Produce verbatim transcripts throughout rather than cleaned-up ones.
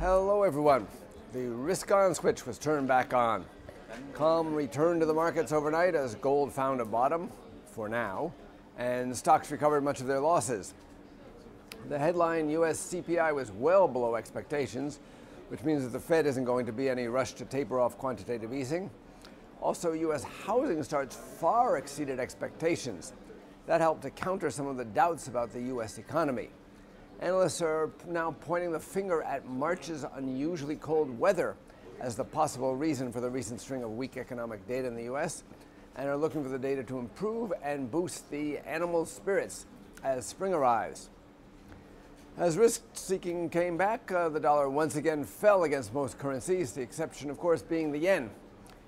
Hello everyone. The risk-on switch was turned back on. Calm returned to the markets overnight as gold found a bottom, for now, and stocks recovered much of their losses. The headline U S C P I was well below expectations, which means that the Fed isn't going to be any rush to taper off quantitative easing. Also, U S housing starts far exceeded expectations. That helped to counter some of the doubts about the U S economy. Analysts are now pointing the finger at March's unusually cold weather as the possible reason for the recent string of weak economic data in the U S, and are looking for the data to improve and boost the animal spirits as spring arrives. As risk-seeking came back, uh, the dollar once again fell against most currencies, the exception, of course, being the yen.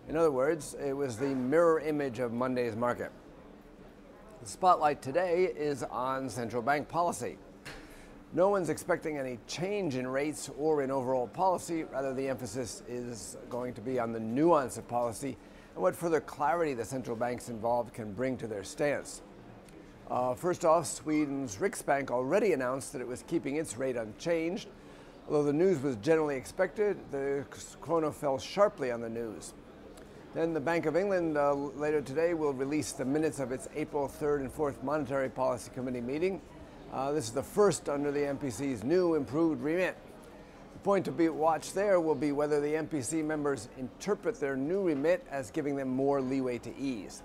In other words, it was the mirror image of Monday's market. The spotlight today is on central bank policy. No one's expecting any change in rates or in overall policy. Rather, the emphasis is going to be on the nuance of policy and what further clarity the central banks involved can bring to their stance. Uh, first off, Sweden's Riksbank already announced that it was keeping its rate unchanged. Although the news was generally expected, the krona fell sharply on the news. Then the Bank of England uh, later today will release the minutes of its April third and fourth Monetary Policy Committee meeting. Uh, this is the first under the M P C's new improved remit. The point to be watched there will be whether the M P C members interpret their new remit as giving them more leeway to ease.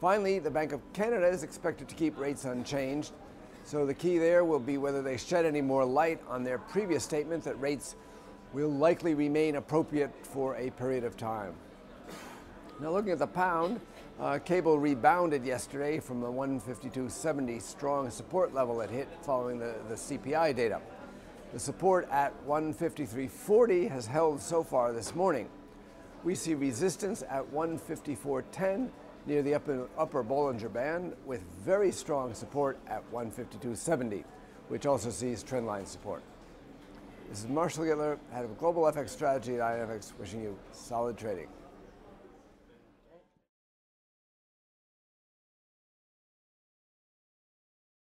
Finally, the Bank of Canada is expected to keep rates unchanged, so the key there will be whether they shed any more light on their previous statement that rates will likely remain appropriate for a period of time. Now, looking at the pound, uh, Cable rebounded yesterday from the one fifty-two seventy strong support level it hit following the, the C P I data. The support at one fifty-three forty has held so far this morning. We see resistance at one fifty-four ten near the upper, upper Bollinger Band, with very strong support at one fifty-two seventy, which also sees trendline support. This is Marshall Gittler, head of Global F X Strategy at I N F X, wishing you solid trading.